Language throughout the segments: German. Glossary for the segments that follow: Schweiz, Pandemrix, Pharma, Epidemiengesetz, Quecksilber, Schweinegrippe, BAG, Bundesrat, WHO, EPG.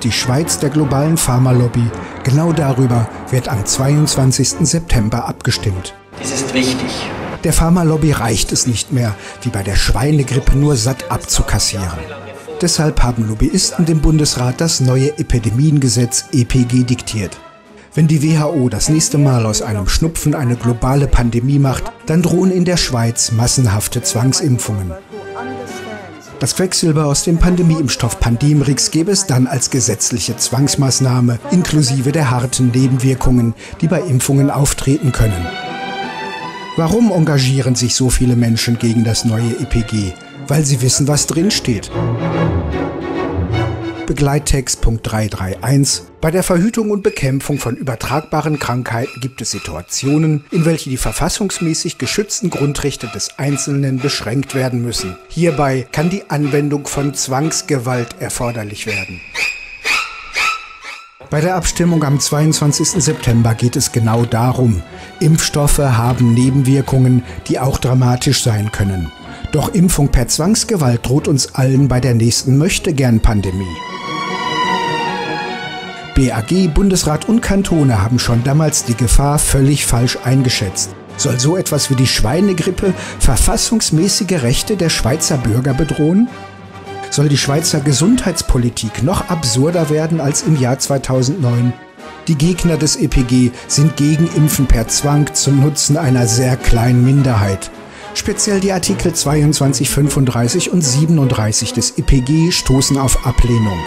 gehört die Schweiz der globalen Pharmalobby. Genau darüber wird am 22. September abgestimmt. Dies ist wichtig. Der Pharmalobby reicht es nicht mehr, wie bei der Schweinegrippe nur satt abzukassieren. Deshalb haben Lobbyisten dem Bundesrat das neue Epidemiengesetz EPG diktiert. Wenn die WHO das nächste Mal aus einem Schnupfen eine globale Pandemie macht, dann drohen in der Schweiz massenhafte Zwangsimpfungen. Das Quecksilber aus dem Pandemieimpfstoff Pandemrix gäbe es dann als gesetzliche Zwangsmaßnahme, inklusive der harten Nebenwirkungen, die bei Impfungen auftreten können. Warum engagieren sich so viele Menschen gegen das neue EPG? Weil sie wissen, was drinsteht. Begleittext Punkt 331. Bei der Verhütung und Bekämpfung von übertragbaren Krankheiten gibt es Situationen, in welche die verfassungsmäßig geschützten Grundrechte des Einzelnen beschränkt werden müssen. Hierbei kann die Anwendung von Zwangsgewalt erforderlich werden. Bei der Abstimmung am 22. September geht es genau darum. Impfstoffe haben Nebenwirkungen, die auch dramatisch sein können. Doch Impfung per Zwangsgewalt droht uns allen bei der nächsten Möchtegern-Pandemie. BAG, Bundesrat und Kantone haben schon damals die Gefahr völlig falsch eingeschätzt. Soll so etwas wie die Schweinegrippe verfassungsmäßige Rechte der Schweizer Bürger bedrohen? Soll die Schweizer Gesundheitspolitik noch absurder werden als im Jahr 2009? Die Gegner des EPG sind gegen Impfen per Zwang zum Nutzen einer sehr kleinen Minderheit. Speziell die Artikel 22, 35 und 37 des EPG stoßen auf Ablehnung.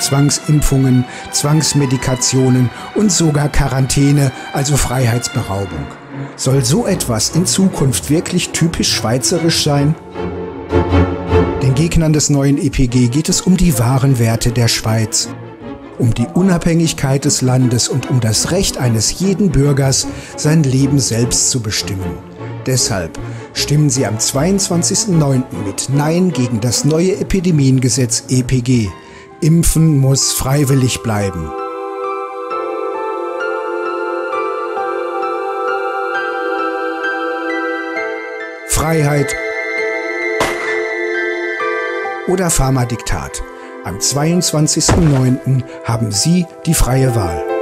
Zwangsimpfungen, Zwangsmedikationen und sogar Quarantäne, also Freiheitsberaubung. Soll so etwas in Zukunft wirklich typisch schweizerisch sein? Den Gegnern des neuen EPG geht es um die wahren Werte der Schweiz, um die Unabhängigkeit des Landes und um das Recht eines jeden Bürgers, sein Leben selbst zu bestimmen. Deshalb stimmen Sie am 22.09. mit Nein gegen das neue Epidemiengesetz EPG. Impfen muss freiwillig bleiben. Freiheit oder Pharma-Diktat. Am 22.09. haben Sie die freie Wahl.